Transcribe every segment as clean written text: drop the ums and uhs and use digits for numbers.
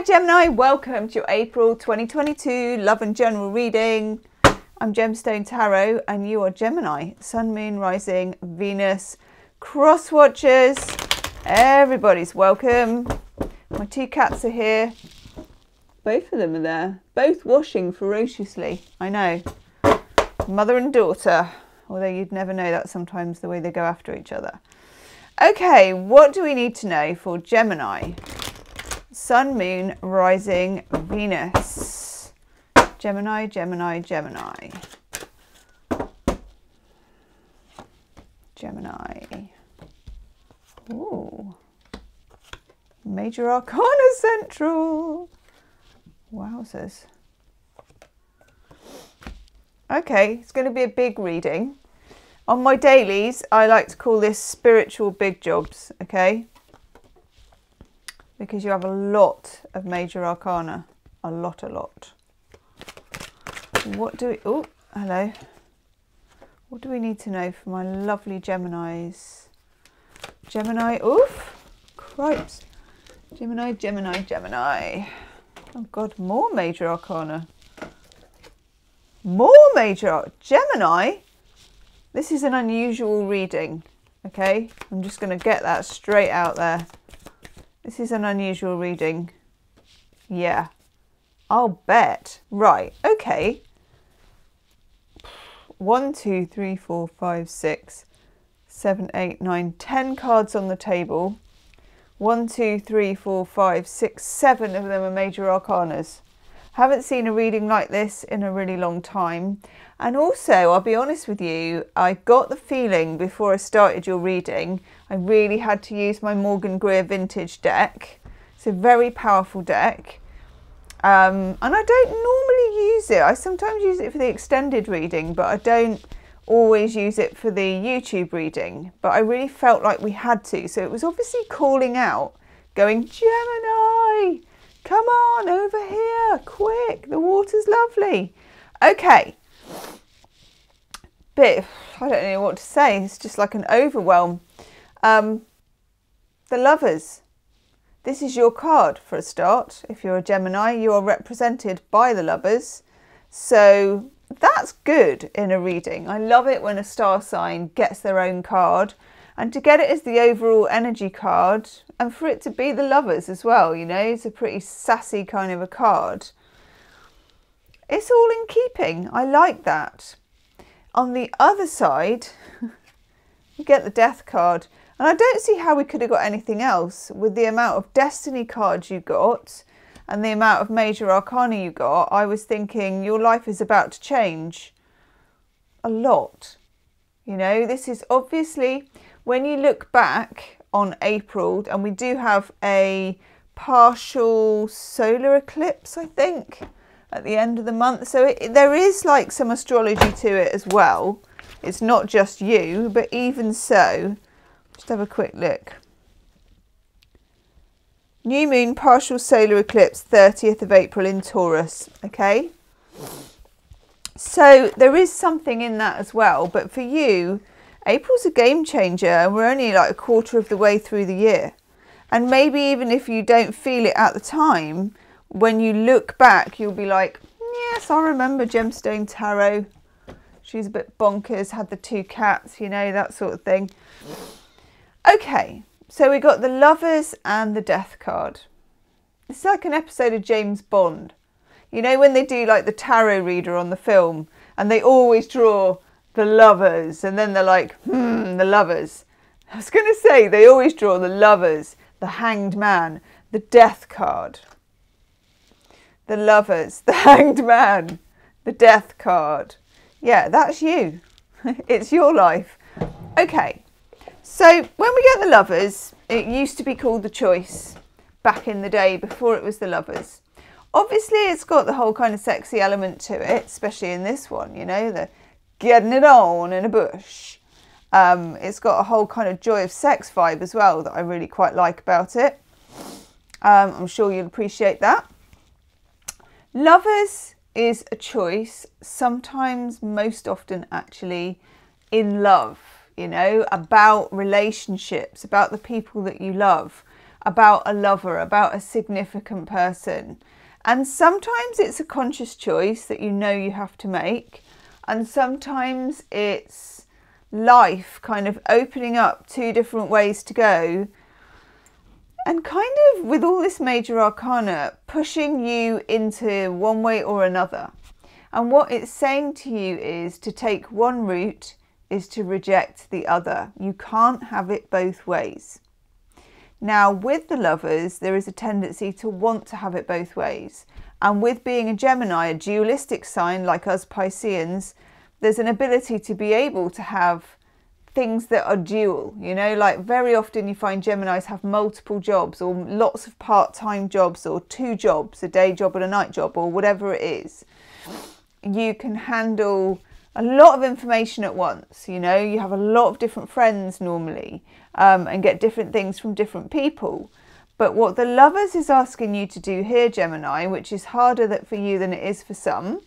Hi Gemini, welcome to your April 2022 Love and General reading. I'm Gemstone Tarot and you are Gemini, Sun, Moon, Rising, Venus, Cross Watchers. Everybody's welcome. My two cats are here. Both of them are there. Both washing ferociously. I know. Mother and daughter. Although you'd never know that sometimes the way they go after each other. Okay, what do we need to know for Gemini? Sun, Moon, Rising, Venus. Gemini, Gemini, Gemini. Gemini. Ooh. Major Arcana Central. Wowzers. Okay, it's going to be a big reading. On my dailies, I like to call this spiritual big jobs, okay? Because you have a lot of major arcana. A lot. Oh, hello. What do we need to know for my lovely Geminis? Gemini, oof, cripes. Gemini, Gemini, Gemini. Oh God, more major arcana. Gemini, this is an unusual reading, okay? I'm just going to get that straight out there. This is an unusual reading. Yeah, I'll bet. Right, okay. 1, 2, 3, 4, 5, 6, 7, 8, 9, 10 cards on the table. 1, 2, 3, 4, 5, 6, 7 of them are major arcanas. Haven't seen a reading like this in a really long time. And also, I'll be honest with you, I got the feeling before I started your reading, I really had to use my Morgan Greer Vintage deck. It's a very powerful deck. And I don't normally use it. I sometimes use it for the extended reading, but I don't always use it for the YouTube reading. But I really felt like we had to. So it was obviously calling out, going, Gemini! Come on, over here, quick. The water's lovely. Okay. Bit, I don't know what to say. It's just like an overwhelm. The lovers. This is your card for a start. If you're a Gemini, you are represented by the lovers. So that's good in a reading. I love it when a star sign gets their own card. And to get it as the overall energy card, and for it to be the lovers as well, you know, it's a pretty sassy kind of a card. It's all in keeping. I like that. On the other side, you get the death card. And I don't see how we could have got anything else with the amount of destiny cards you got and the amount of major arcana you got. I was thinking your life is about to change a lot. You know, this is obviously... When you look back on April, and we do have a partial solar eclipse, I think, at the end of the month. So there is like some astrology to it as well. It's not just you, but even so, just have a quick look. New moon, partial solar eclipse, 30th of April in Taurus, okay? So there is something in that as well, but for you, April's a game changer and we're only like a quarter of the way through the year. And maybe even if you don't feel it at the time, when you look back, you'll be like, yes, I remember Gemstone Tarot. She's a bit bonkers, had the two cats, you know, that sort of thing. Okay, so we got the lovers and the death card. It's like an episode of James Bond. You know, when they do like the tarot reader on the film and they always draw the lovers, and then they're like, the lovers. I was going to say, they always draw the lovers, the hanged man, the death card. The lovers, the hanged man, the death card. Yeah, that's you. It's your life. Okay, so when we get the lovers, it used to be called the choice back in the day before it was the lovers. Obviously, it's got the whole kind of sexy element to it, especially in this one, you know, the getting it on in a bush. It's got a whole kind of joy of sex vibe as well that I really quite like about it. I'm sure you'll appreciate that. Lovers is a choice, sometimes, most often actually, in love, you know, about relationships, about the people that you love. about a lover, about a significant person. And sometimes it's a conscious choice that you know you have to make. And sometimes it's life kind of opening up two different ways to go. And kind of with all this major arcana, pushing you into one way or another. And what it's saying to you is to take one route is to reject the other. You can't have it both ways. Now with the lovers, there is a tendency to want to have it both ways. And with being a Gemini, a dualistic sign like us Pisceans, there's an ability to be able to have things that are dual, you know, like very often you find Geminis have multiple jobs or lots of part-time jobs or two jobs, a day job and a night job or whatever it is. You can handle a lot of information at once, you know, you have a lot of different friends normally and get different things from different people. But what the lovers is asking you to do here, Gemini, which is harder for you than it is for some,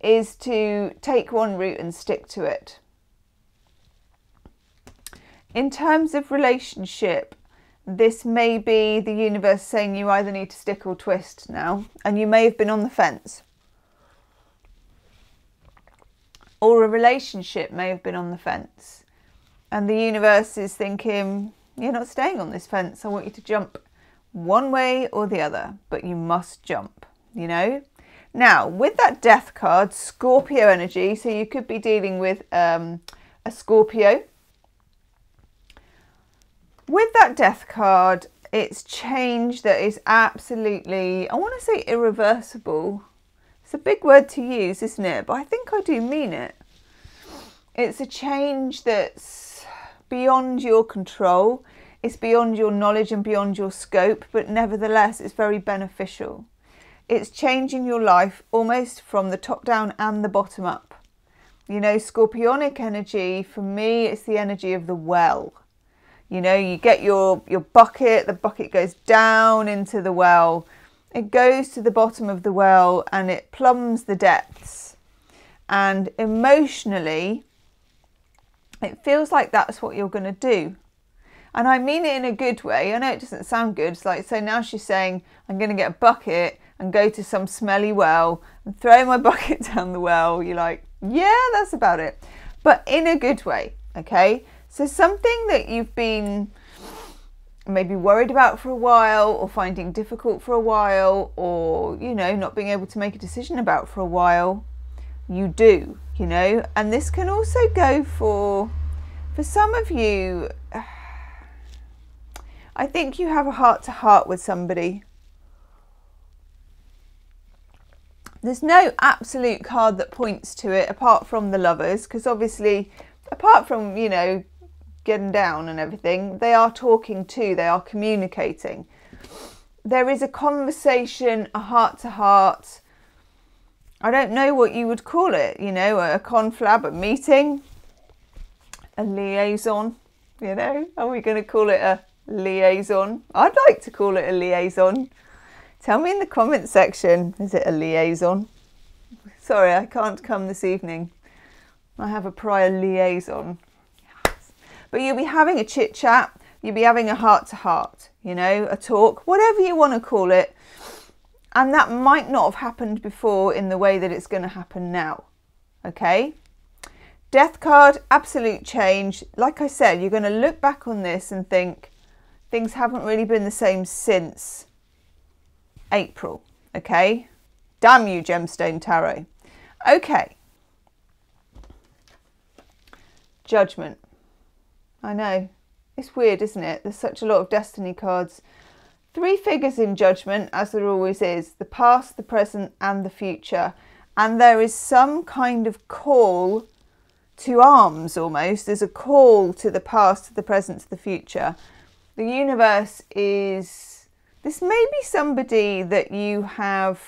is to take one route and stick to it. In terms of relationship, this may be the universe saying you either need to stick or twist now, and you may have been on the fence. Or a relationship may have been on the fence and the universe is thinking, you're not staying on this fence. I want you to jump one way or the other, but you must jump, you know. Now with that death card, Scorpio energy, so you could be dealing with a Scorpio. With that death card, it's change that is absolutely, I want to say irreversible. It's a big word to use, isn't it? But I think I do mean it. It's a change that's beyond your control. It's beyond your knowledge and beyond your scope, but nevertheless, it's very beneficial. It's changing your life almost from the top down and the bottom up. You know, Scorpionic energy, for me, it's the energy of the well. You know, you get your bucket, the bucket goes down into the well. It goes to the bottom of the well and it plumbs the depths. And emotionally, it feels like that's what you're going to do. And I mean it in a good way. I know it doesn't sound good. It's like, so now she's saying, I'm going to get a bucket and go to some smelly well and throw my bucket down the well. You're like, yeah, that's about it. But in a good way, okay? So something that you've been maybe worried about for a while or finding difficult for a while or, you know, not being able to make a decision about for a while, you do, you know. And this can also go for some of you, I think you have a heart-to-heart with somebody. There's no absolute card that points to it apart from the lovers, because obviously, apart from, you know, getting down and everything, they are talking too, they are communicating. There is a conversation, a heart-to-heart, I don't know what you would call it, you know, a conflab, a meeting, a liaison, you know, are we going to call it a liaison? I'd like to call it a liaison. Tell me in the comment section, is it a liaison? Sorry, I can't come this evening. I have a prior liaison. But you'll be having a chit chat, you'll be having a heart to heart, you know, a talk, whatever you want to call it. And that might not have happened before in the way that it's going to happen now. Okay. Death card, absolute change. Like I said, you're going to look back on this and think things haven't really been the same since April. Okay. Damn you, Gemstone Tarot. Okay. Judgment. I know, it's weird, isn't it? There's such a lot of destiny cards. Three figures in judgment, as there always is, the past, the present and the future. And there is some kind of call to arms almost. There's a call to the past, to the present, to the future. The universe is, this may be somebody that you have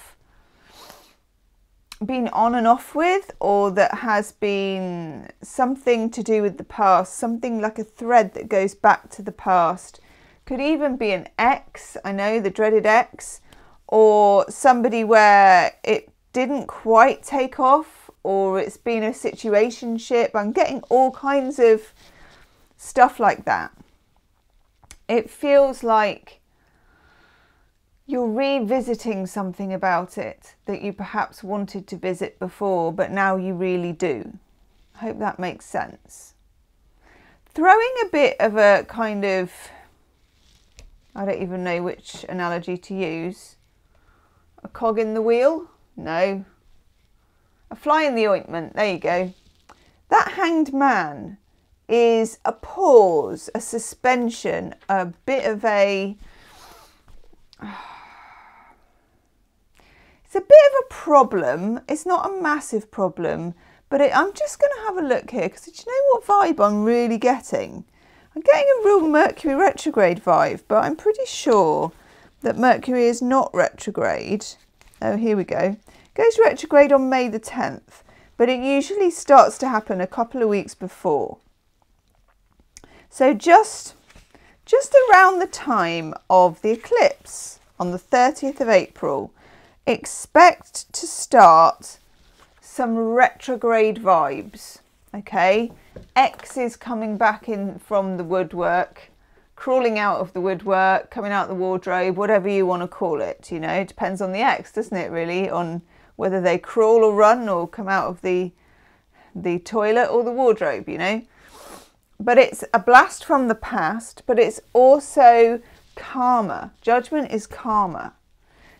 been on and off with, or that has been something to do with the past, something like a thread that goes back to the past. Could even be an ex, I know, the dreaded ex, or somebody where it didn't quite take off, or it's been a situationship. I'm getting all kinds of stuff like that. It feels like you're revisiting something about it that you perhaps wanted to visit before, but now you really do. I hope that makes sense. Throwing a bit of a kind of, I don't even know which analogy to use, a cog in the wheel? No. A fly in the ointment, there you go. That hanged man is a pause, a suspension, a bit of a, it's a bit of a problem. It's not a massive problem, but I'm just going to have a look here because do you know what vibe I'm really getting? I'm getting a real Mercury retrograde vibe, but I'm pretty sure that Mercury is not retrograde. Oh, here we go. It goes retrograde on May the 10th, but it usually starts to happen a couple of weeks before. So just around the time of the eclipse on the 30th of April, expect to start some retrograde vibes, okay? X is coming back in from the woodwork, crawling out of the woodwork, coming out the wardrobe, whatever you want to call it, you know, it depends on the X, doesn't it really, on whether they crawl or run or come out of the toilet or the wardrobe, you know. But it's a blast from the past, but it's also karma. Judgment is karma.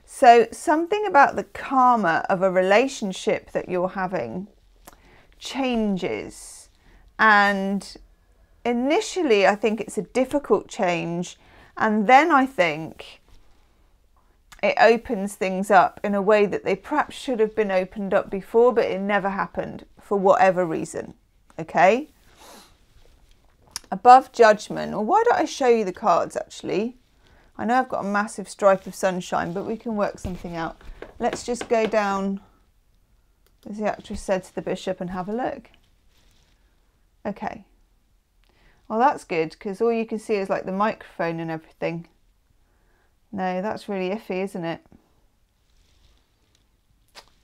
So something about the karma of a relationship that you're having changes. And initially, I think it's a difficult change. And then I think it opens things up in a way that they perhaps should have been opened up before, but it never happened for whatever reason. Okay? Above judgment, or why don't I show you the cards actually? I know I've got a massive stripe of sunshine, but we can work something out. Let's just go down, as the actress said to the bishop, and have a look. Okay. Well, that's good, because all you can see is like the microphone and everything. No, that's really iffy, isn't it?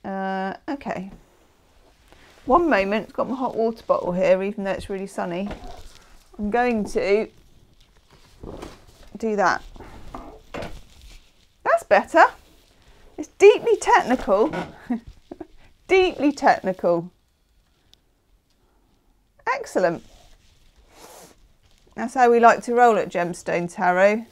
Okay. One moment, I've got my hot water bottle here, even though it's really sunny. I'm going to do that. That's better. It's deeply technical. Deeply technical. Excellent. That's how we like to roll at Gemstone Tarot.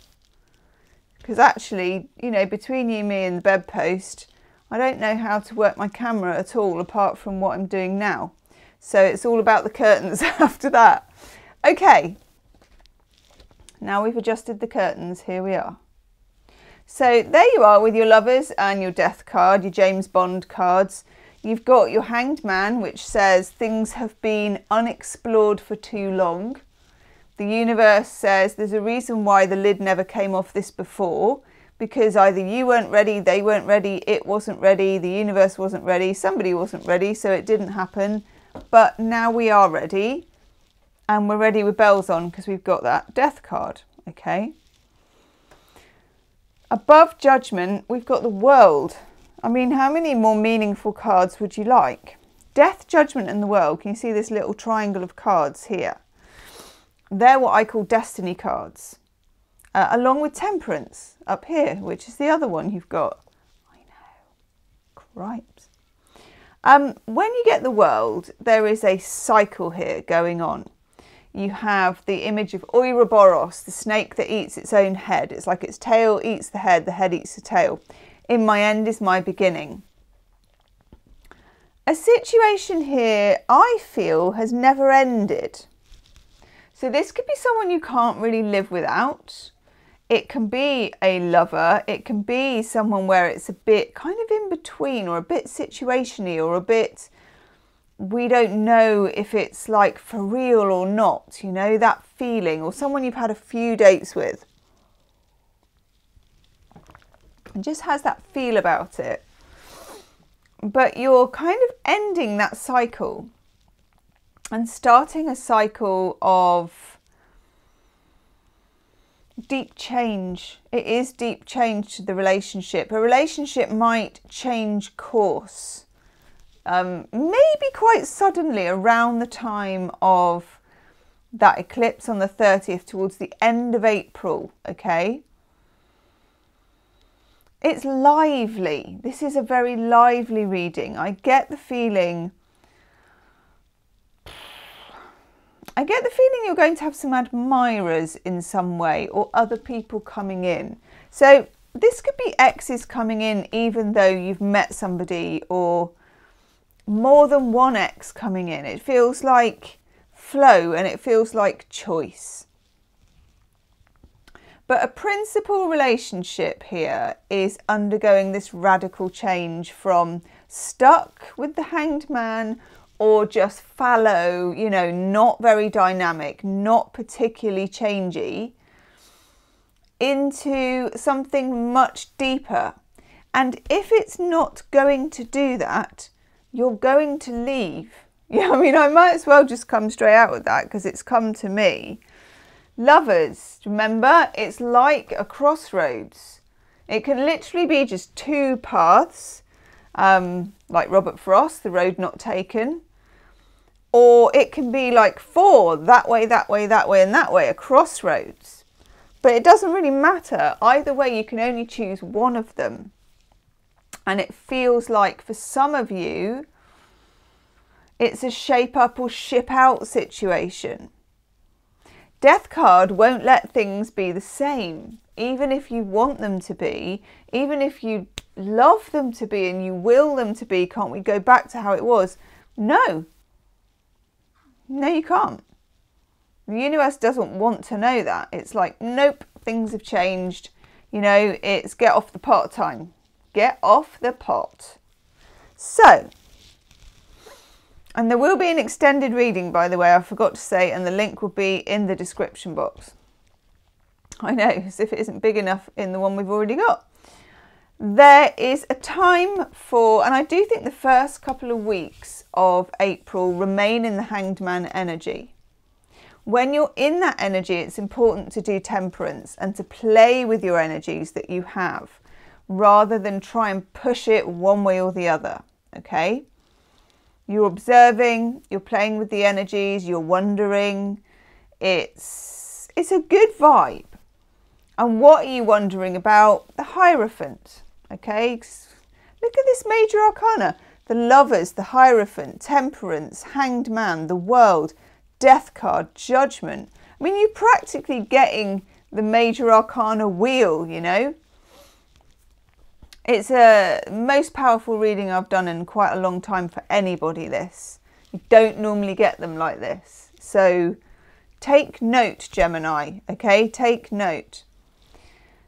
Because actually, you know, between you, me and the bedpost, I don't know how to work my camera at all apart from what I'm doing now. So it's all about the curtains after that. Okay, now we've adjusted the curtains, here we are. So there you are with your lovers and your death card, your James Bond cards. You've got your hanged man, which says things have been unexplored for too long. The universe says there's a reason why the lid never came off this before, because either you weren't ready, they weren't ready, it wasn't ready, the universe wasn't ready, somebody wasn't ready, so it didn't happen. But now we are ready. And we're ready with bells on because we've got that death card, okay? Above judgment, we've got the world. I mean, how many more meaningful cards would you like? Death, judgment, and the world. Can you see this little triangle of cards here? They're what I call destiny cards, along with temperance up here, which is the other one you've got. I know, cripes. When you get the world, there is a cycle here going on. You have the image of Ouroboros, the snake that eats its own head. It's like its tail eats the head eats the tail. In my end is my beginning. A situation here, I feel, has never ended. So this could be someone you can't really live without. It can be a lover. It can be someone where it's a bit kind of in between or a bit situationy or a bit... we don't know if it's like for real or not, you know, that feeling, or someone you've had a few dates with. It just has that feel about it. But you're kind of ending that cycle and starting a cycle of deep change. It is deep change to the relationship. A relationship might change course. Maybe quite suddenly around the time of that eclipse on the 30th, towards the end of April, okay? It's lively. This is a very lively reading. I get the feeling you're going to have some admirers in some way, or other people coming in. So this could be exes coming in, even though you've met somebody, or more than one ex coming in. It feels like flow and it feels like choice. But a principal relationship here is undergoing this radical change from stuck with the Hanged Man, or just fallow, you know, not very dynamic, not particularly changey, into something much deeper. And if it's not going to do that, you're going to leave. Yeah, I mean, I might as well just come straight out with that because it's come to me. Lovers, remember, it's like a crossroads. It can literally be just two paths, like Robert Frost, The Road Not Taken, or it can be like four, that way, that way, that way, and that way, a crossroads. But it doesn't really matter. Either way, you can only choose one of them. And it feels like for some of you, it's a shape up or ship out situation. Death card won't let things be the same, even if you want them to be, even if you love them to be and you will them to be. Can't we go back to how it was? No. No, you can't. The universe doesn't want to know that. It's like, nope, things have changed. You know, it's get off the pot time. Get off the pot. So, and there will be an extended reading, by the way, I forgot to say, and the link will be in the description box. I know, as if it isn't big enough in the one we've already got. There is a time for, and I do think the first couple of weeks of April remain in the Hanged Man energy. When you're in that energy, it's important to do temperance and to play with your energies that you have, rather than try and push it one way or the other, okay? You're observing, you're playing with the energies, you're wondering. It's a good vibe. And what are you wondering about? The Hierophant, okay? Look at this major arcana. The Lovers, the Hierophant, Temperance, Hanged Man, the World, Death card, Judgment. I mean, you're practically getting the major arcana wheel, you know? It's the most powerful reading I've done in quite a long time for anybody, this. You don't normally get them like this. So take note, Gemini, okay? Take note.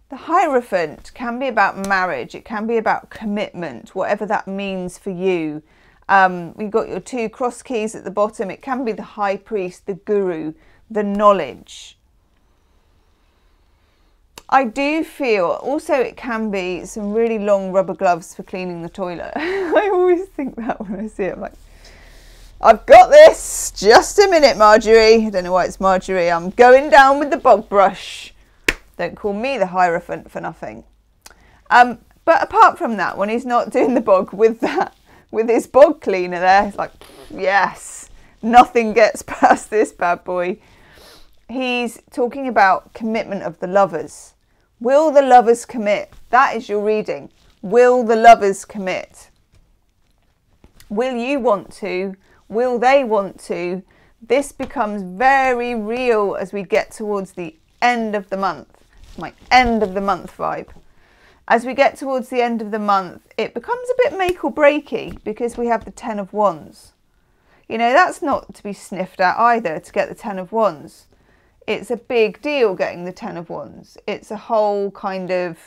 The Hierophant can be about marriage. It can be about commitment, whatever that means for you. We've got your two cross keys at the bottom. It can be the High Priest, the Guru, the knowledge. I do feel, also it can be some really long rubber gloves for cleaning the toilet. I always think that when I see it. I'm like, I've got this. Just a minute, Marjorie. I don't know why it's Marjorie. I'm going down with the bog brush. Don't call me the Hierophant for nothing. But apart from that, when he's not doing the bog with his bog cleaner there, it's like, yes, nothing gets past this bad boy. He's talking about commitment of the lovers. Will the lovers commit? That is your reading. Will the lovers commit? Will you want to? Will they want to? This becomes very real as we get towards the end of the month. My end of the month vibe. As we get towards the end of the month, it becomes a bit make or breaky because we have the Ten of Wands. You know, that's not to be sniffed at either, to get the Ten of Wands. It's a big deal getting the Ten of Wands. It's a whole kind of,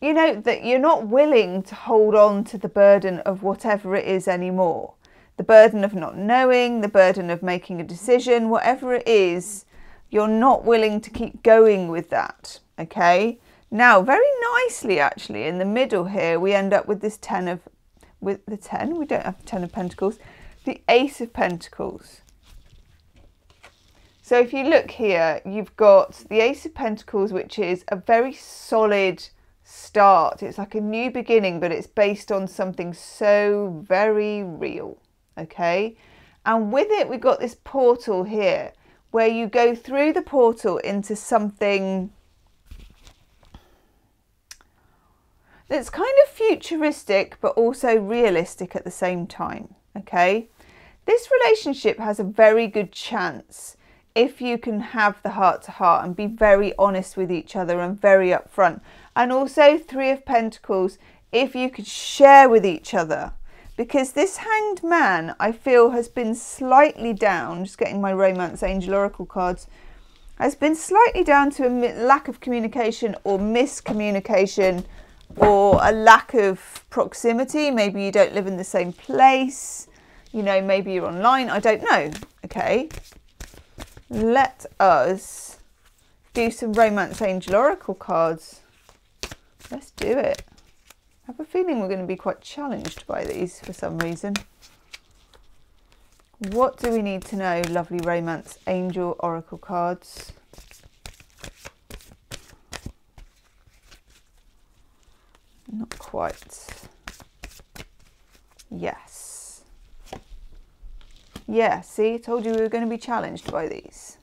you know, that you're not willing to hold on to the burden of whatever it is anymore. The burden of not knowing, the burden of making a decision, whatever it is, you're not willing to keep going with that, okay? Now, very nicely, actually, in the middle here, we end up with this we don't have the Ten of Pentacles, the Ace of Pentacles. So if you look here, you've got the Ace of Pentacles, which is a very solid start. It's like a new beginning, but it's based on something so very real, okay? And with it, we've got this portal here, where you go through the portal into something that's kind of futuristic but also realistic at the same time, okay? This relationship has a very good chance if you can have the heart-to-heart and be very honest with each other and very upfront. And also Three of Pentacles, if you could share with each other. Because this Hanged Man, I feel, has been slightly down, just getting my Romance Angel Oracle cards, has been slightly down to a lack of communication or miscommunication or a lack of proximity. Maybe you don't live in the same place. You know, maybe you're online. I don't know. Okay. Let us do some Romance Angel Oracle cards. Let's do it. I have a feeling we're going to be quite challenged by these for some reason. What do we need to know, lovely Romance Angel Oracle cards? Not quite. Yes. Yeah, see, I told you we were going to be challenged by these.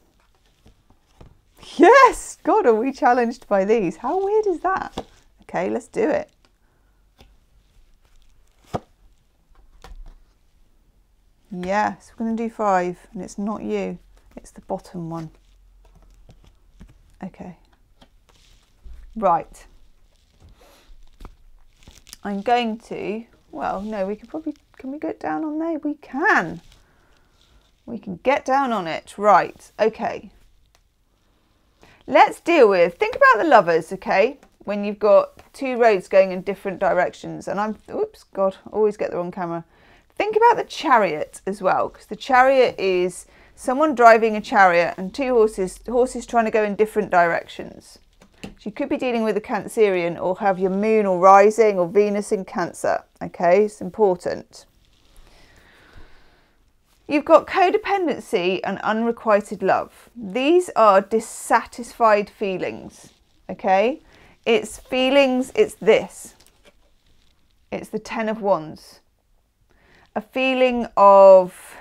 Yes! God, are we challenged by these? How weird is that? Okay, let's do it. Yes, we're going to do five, and it's not you, it's the bottom one. Okay. Right. I'm going to, well, no, we could probably, can we get down on there? We can. We can get down on it. Right. Okay. Let's deal with, think about the Lovers, okay? When you've got two roads going in different directions, and I'm, oops, God, I always get the wrong camera. Think about the Chariot as well, because the Chariot is someone driving a chariot and two horses trying to go in different directions. So you could be dealing with a Cancerian, or have your moon or rising or Venus in Cancer. Okay, it's important. You've got codependency and unrequited love. These are dissatisfied feelings. Okay, it's feelings, it's this. It's the Ten of Wands. A feeling of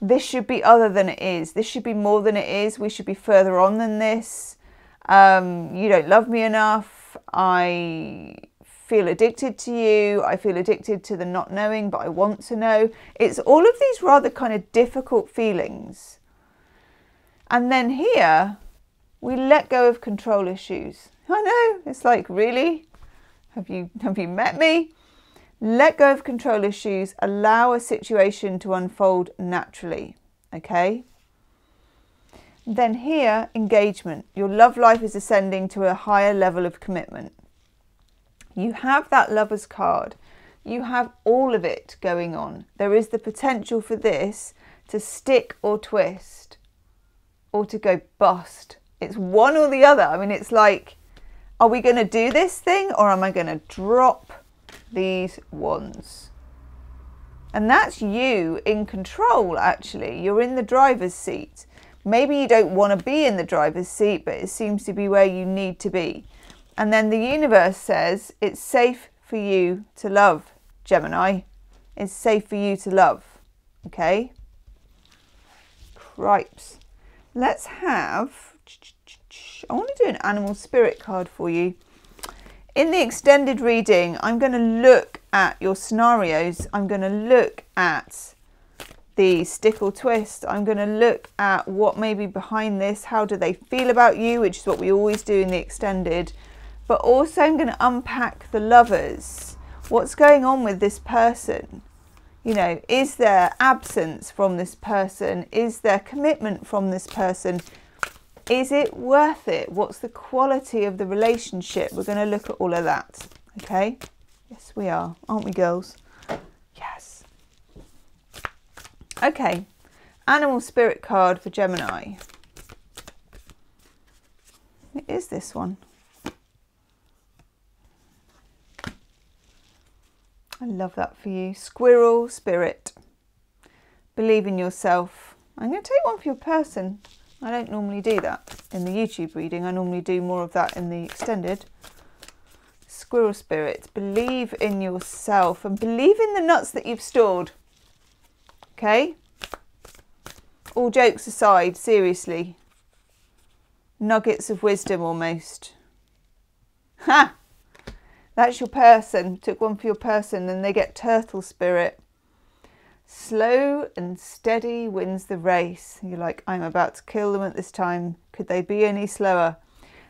this should be other than it is. This should be more than it is. We should be further on than this. You don't love me enough. I feel addicted to you. I feel addicted to the not knowing, but I want to know. It's all of these rather kind of difficult feelings. And then here, we let go of control issues. I know, it's like, really? Have you met me? Let go of control issues, allow a situation to unfold naturally, okay? Then here, engagement. Your love life is ascending to a higher level of commitment. You have that Lover's card. You have all of it going on. There is the potential for this to stick or twist or to go bust. It's one or the other. I mean, it's like, are we going to do this thing, or am I going to drop these wands? And that's you in control, actually. You're in the driver's seat. Maybe you don't want to be in the driver's seat, but it seems to be where you need to be. And then the universe says it's safe for you to love, Gemini. It's safe for you to love, okay? Cripes. Let's have, I want to do an animal spirit card for you. In the extended reading, I'm going to look at your scenarios. I'm going to look at the stick or twist. I'm going to look at what may be behind this. How do they feel about you, which is what we always do in the extended. But also I'm going to unpack the Lovers. What's going on with this person? You know, is there absence from this person? Is there commitment from this person? Is it worth it? What's the quality of the relationship? We're going to look at all of that, okay? Yes, we are. Aren't we, girls? Yes. Okay. Animal spirit card for Gemini. It is this one. I love that for you. Squirrel spirit. Believe in yourself. I'm going to take one for your person. I don't normally do that in the YouTube reading. I normally do more of that in the extended. Squirrel spirits, believe in yourself and believe in the nuts that you've stored. Okay? All jokes aside, seriously. Nuggets of wisdom almost. Ha! That's your person. Took one for your person and they get turtle spirit. Slow and steady wins the race. You're like, I'm about to kill them at this time. Could they be any slower?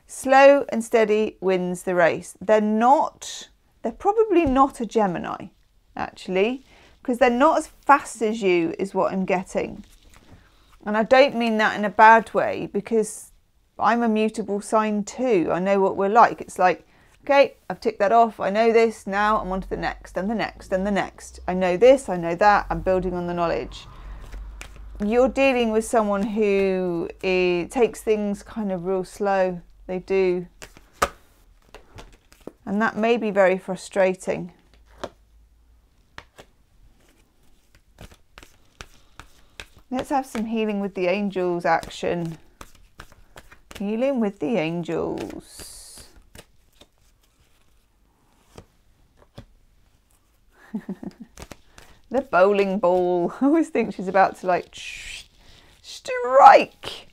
Slow and steady wins the race. They're probably not a Gemini, actually, because they're not as fast as you is what I'm getting. And I don't mean that in a bad way, because I'm a mutable sign too. I know what we're like. It's like, okay, I've ticked that off. I know this. Now I'm on to the next and the next and the next. I know this. I know that. I'm building on the knowledge. You're dealing with someone who takes things kind of real slow. They do. And that may be very frustrating. Let's have some healing with the angels action. Healing with the angels. The bowling ball. I always think she's about to like strike.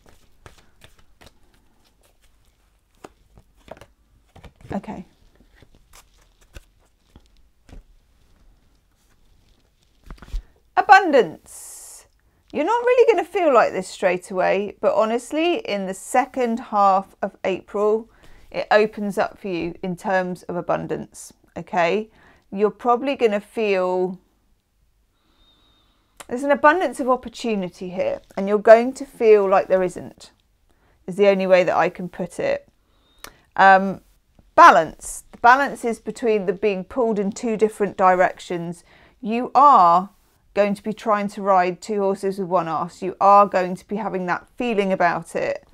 Okay. Abundance. You're not really going to feel like this straight away, but honestly, in the second half of April, it opens up for you in terms of abundance. Okay. You're probably going to feel there's an abundance of opportunity here, and you're going to feel like there isn't, is the only way that I can put it. Balance. The balance is between the being pulled in two different directions. You are going to be trying to ride two horses with one ass. You are going to be having that feeling about it.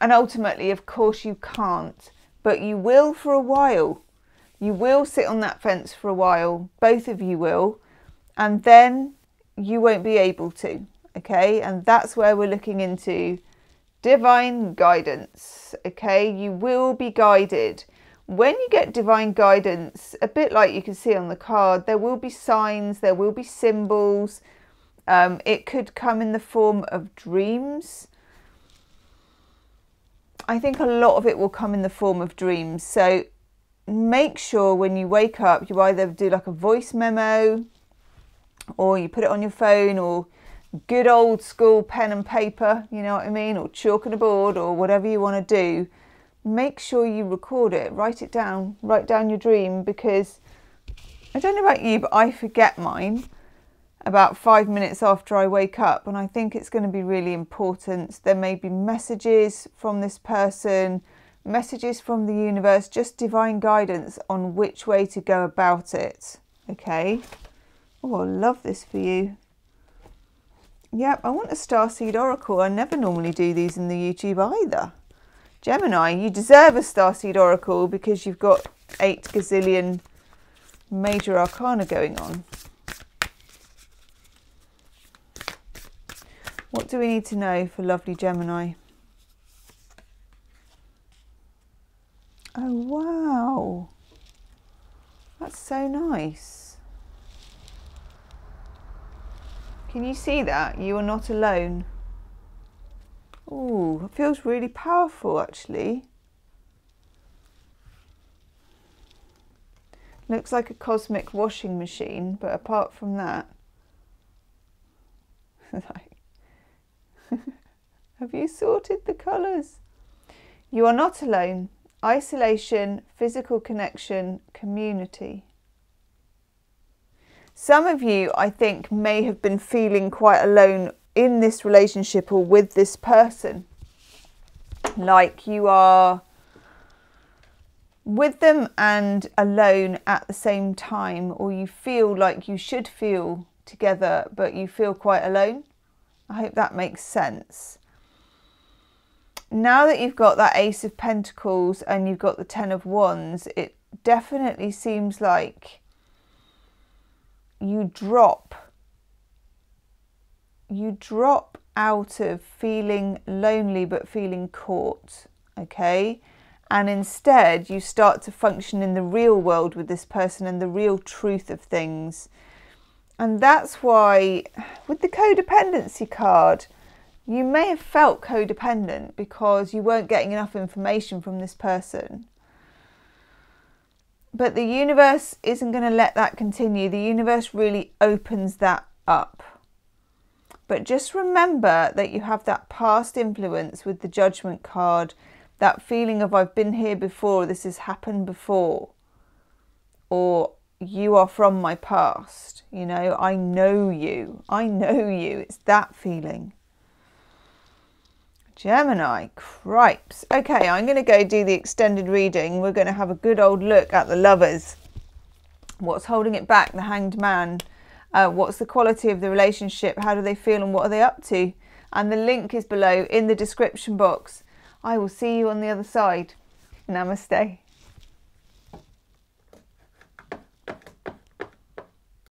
And ultimately, of course, you can't, but you will for a while. You will sit on that fence for a while, both of you will, and then you won't be able to, okay? And that's where we're looking into divine guidance, okay? You will be guided. When you get divine guidance, a bit like you can see on the card, there will be signs, there will be symbols. It could come in the form of dreams. I think a lot of it will come in the form of dreams. So make sure when you wake up, you either do like a voice memo or you put it on your phone or good old school pen and paper, you know what I mean, or chalk and a board or whatever you want to do. Make sure you record it, write it down, write down your dream, because I don't know about you, but I forget mine about 5 minutes after I wake up, and I think it's going to be really important. There may be messages from this person, messages from the universe, just divine guidance on which way to go about it. Okay. Oh, I love this for you. Yep, I want a Starseed Oracle. I never normally do these in the YouTube either. Gemini, you deserve a Starseed Oracle because you've got 8 gazillion major arcana going on. What do we need to know for lovely Gemini? Oh, wow. That's so nice. Can you see that? You are not alone. Ooh, it feels really powerful, actually. Looks like a cosmic washing machine, but apart from that... Have you sorted the colours? You are not alone. Isolation, physical connection, community. Some of you, I think, may have been feeling quite alone in this relationship or with this person. Like you are with them and alone at the same time, or you feel like you should feel together, but you feel quite alone. I hope that makes sense. Now that you've got that Ace of Pentacles and you've got the Ten of Wands, it definitely seems like you drop out of feeling lonely but feeling caught, okay? And instead you start to function in the real world with this person and the real truth of things. And that's why with the codependency card, you may have felt codependent because you weren't getting enough information from this person. But the universe isn't going to let that continue. The universe really opens that up. But just remember that you have that past influence with the Judgment card, that feeling of I've been here before, this has happened before, or you are from my past, you know, I know you, I know you. It's that feeling. Gemini, cripes. Okay, I'm going to go do the extended reading. We're going to have a good old look at the Lovers. What's holding it back? The Hanged Man. What's the quality of the relationship? How do they feel and what are they up to? And the link is below in the description box. I will see you on the other side. Namaste.